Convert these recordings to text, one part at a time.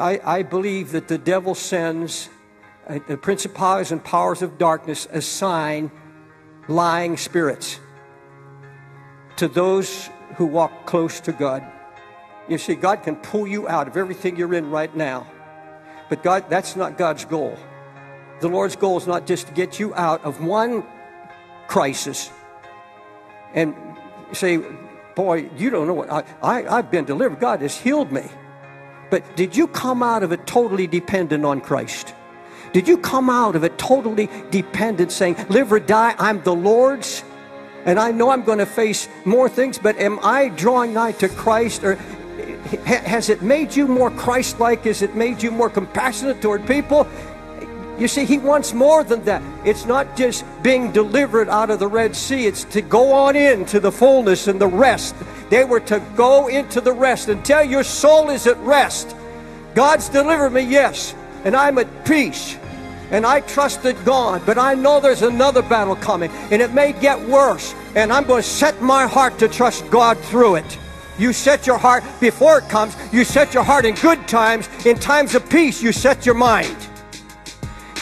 I believe that the devil sends the principalities and powers of darkness assign lying spirits to those who walk close to God. You see, God can pull you out of everything you're in right now. But God, that's not God's goal. The Lord's goal is not just to get you out of one crisis and say, boy, you don't know what, I've been delivered. God has healed me. But did you come out of it totally dependent on Christ? Did you come out of it totally dependent, saying, live or die, I'm the Lord's? And I know I'm going to face more things, but am I drawing nigh to Christ? Or has it made you more Christ-like? Has it made you more compassionate toward people? You see, he wants more than that. It's not just being delivered out of the Red Sea. It's to go on into the fullness and the rest. They were to go into the rest. Until your soul is at rest. God's delivered me, yes. And I'm at peace. And I trusted God, but I know there's another battle coming, and it may get worse, and I'm going to set my heart to trust God through it. You set your heart before it comes. You set your heart in good times. In times of peace, you set your mind.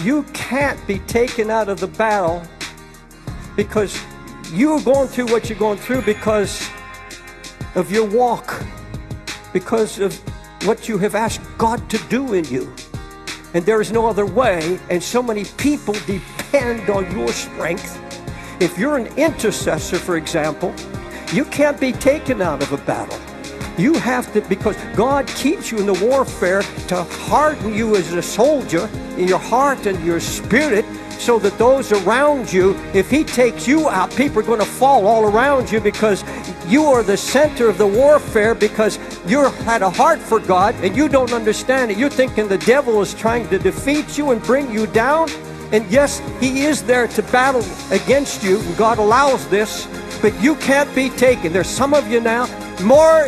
You can't be taken out of the battle because you're going through what you're going through because of your walk, because of what you have asked God to do in you. And there is no other way, and so many people depend on your strength. If you're an intercessor, for example, you can't be taken out of a battle. You have to, because God keeps you in the warfare to harden you as a soldier in your heart and your spirit, so that those around you, if he takes you out, people are going to fall all around you because you are the center of the warfare, because you had a heart for God and you don't understand it. You're thinking the devil is trying to defeat you and bring you down. And yes, he is there to battle against you, and God allows this, but you can't be taken. There's some of you now more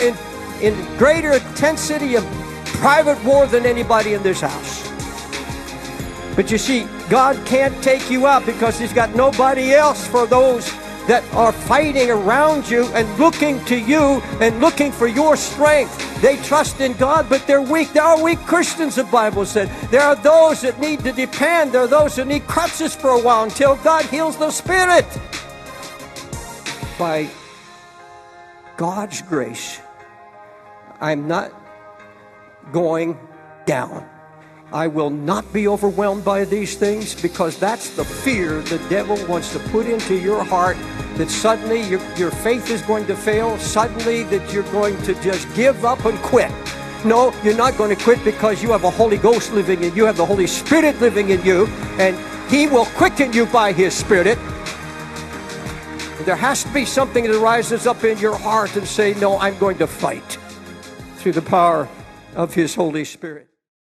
in greater intensity of private war than anybody in this house. But you see, God can't take you out because he's got nobody else for those that are fighting around you and looking to you and looking for your strength. They trust in God, but they're weak. There are weak Christians, the Bible said. There are those that need to depend. There are those that need crutches for a while until God heals their spirit. By God's grace, I'm not going down. I will not be overwhelmed by these things, because that's the fear the devil wants to put into your heart, that suddenly your faith is going to fail, suddenly that you're going to just give up and quit. No, you're not going to quit, because you have a Holy Ghost living in you, have the Holy Spirit living in you, and he will quicken you by his Spirit. There has to be something that rises up in your heart and say, no, I'm going to fight through the power of his Holy Spirit.